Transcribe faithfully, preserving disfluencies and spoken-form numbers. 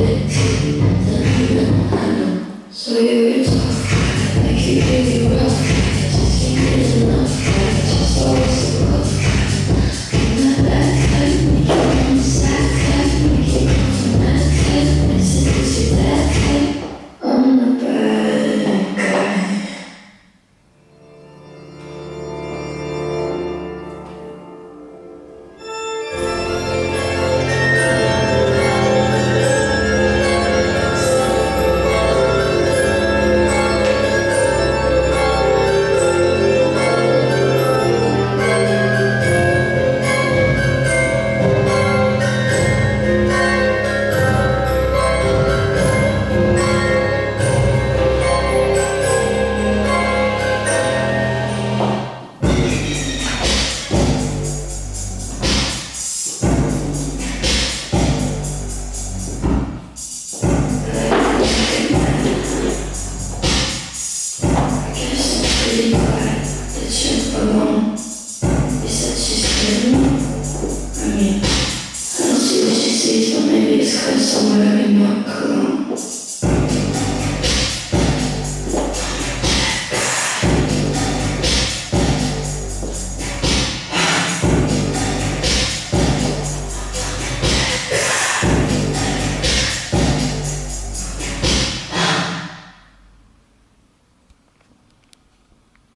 It's